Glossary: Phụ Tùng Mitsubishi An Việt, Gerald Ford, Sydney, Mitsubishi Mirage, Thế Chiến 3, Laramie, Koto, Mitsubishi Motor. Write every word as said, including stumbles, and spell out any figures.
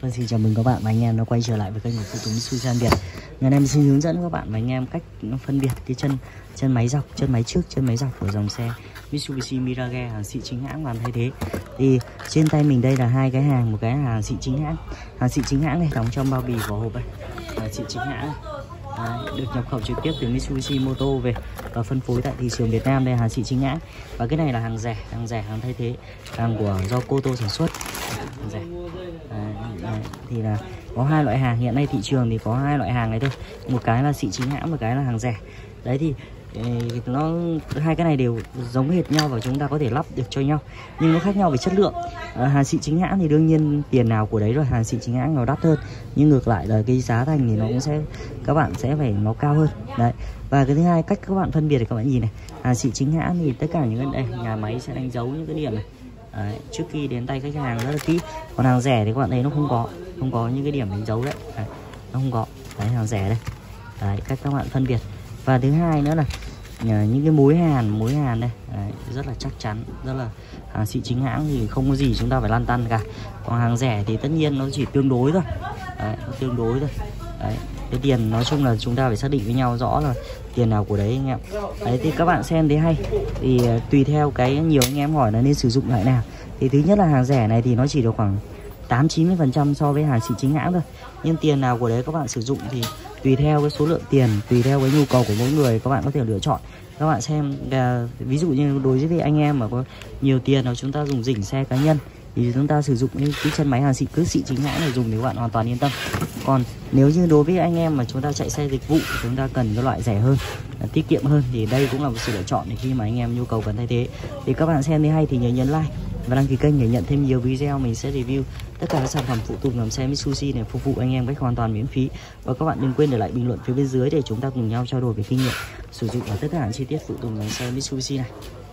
Vâng, xin chào mừng các bạn và anh em đã quay trở lại với kênh của Phụ Tùng Mitsubishi An Việt. Ngày nay mình xin hướng dẫn các bạn và anh em cách phân biệt cái chân chân máy dọc, chân máy trước, chân máy dọc của dòng xe Mitsubishi Mirage hàng xịn chính hãng làm thay thế. Thì trên tay mình đây là hai cái hàng, một cái hàng xịn chính hãng, hàng xịn chính hãng này đóng trong bao bì vỏ hộp đây, hàng xịn chính hãng này. À, được nhập khẩu trực tiếp từ Mitsubishi Motor về và phân phối tại thị trường Việt Nam, đây hàng xịn chính hãng. Và cái này là hàng rẻ, hàng rẻ hàng thay thế, hàng của do Koto sản xuất, hàng rẻ. À, thì là có hai loại hàng hiện nay thị trường thì có hai loại hàng này thôi, một cái là xịn chính hãng, một cái là hàng rẻ. Đấy thì nó hai cái này đều giống hệt nhau và chúng ta có thể lắp được cho nhau, nhưng nó khác nhau về chất lượng. À, hàng xịn chính hãng thì đương nhiên tiền nào của đấy rồi, hàng xịn chính hãng nó đắt hơn, nhưng ngược lại là cái giá thành thì nó cũng sẽ, các bạn sẽ phải nó cao hơn đấy. Và cái thứ hai, cách các bạn phân biệt thì các bạn nhìn này, hàng xịn chính hãng thì tất cả những cái đây nhà máy sẽ đánh dấu những cái điểm này. Đấy, trước khi đến tay khách hàng rất là kỹ. Còn hàng rẻ thì các bạn thấy nó không có không có những cái điểm đánh dấu đấy, đấy nó không có. Đấy, hàng rẻ đây, đấy cách các bạn phân biệt. Và thứ hai nữa là những cái mối hàn mối hàn đây, đấy, rất là chắc chắn, rất là hàng xịn chính hãng thì không có gì chúng ta phải lăn tăn cả. Còn hàng rẻ thì tất nhiên nó chỉ tương đối thôi, đấy, nó tương đối thôi. Đấy, cái tiền nói chung là chúng ta phải xác định với nhau rõ là tiền nào của đấy anh em. Đấy thì các bạn xem thấy hay thì tùy theo cái nhiều anh em hỏi là nên sử dụng loại nào. Thì thứ nhất là hàng rẻ này thì nó chỉ được khoảng tám chín mươi phần trăm so với hàng xịn chính hãng thôi. Nhưng tiền nào của đấy các bạn sử dụng thì tùy theo cái số lượng tiền, tùy theo cái nhu cầu của mỗi người các bạn có thể lựa chọn. Các bạn xem à, ví dụ như đối với anh em mà có nhiều tiền mà chúng ta dùng rỉnh xe cá nhân thì chúng ta sử dụng những cái chân máy hàng xịn cứ xịn chính hãng để dùng thì các bạn hoàn toàn yên tâm. Còn nếu như đối với anh em mà chúng ta chạy xe dịch vụ, chúng ta cần cái loại rẻ hơn, tiết kiệm hơn thì đây cũng là một sự lựa chọn để khi mà anh em nhu cầu cần thay thế. Thì các bạn xem thấy hay thì nhớ nhấn like và đăng ký kênh để nhận thêm nhiều video mình sẽ review tất cả các sản phẩm phụ tùng làm xe Mitsubishi để phục vụ anh em cách hoàn toàn miễn phí. Và các bạn đừng quên để lại bình luận phía bên dưới để chúng ta cùng nhau trao đổi về kinh nghiệm sử dụng và tất cả những chi tiết phụ tùng làm xe Mitsubishi này.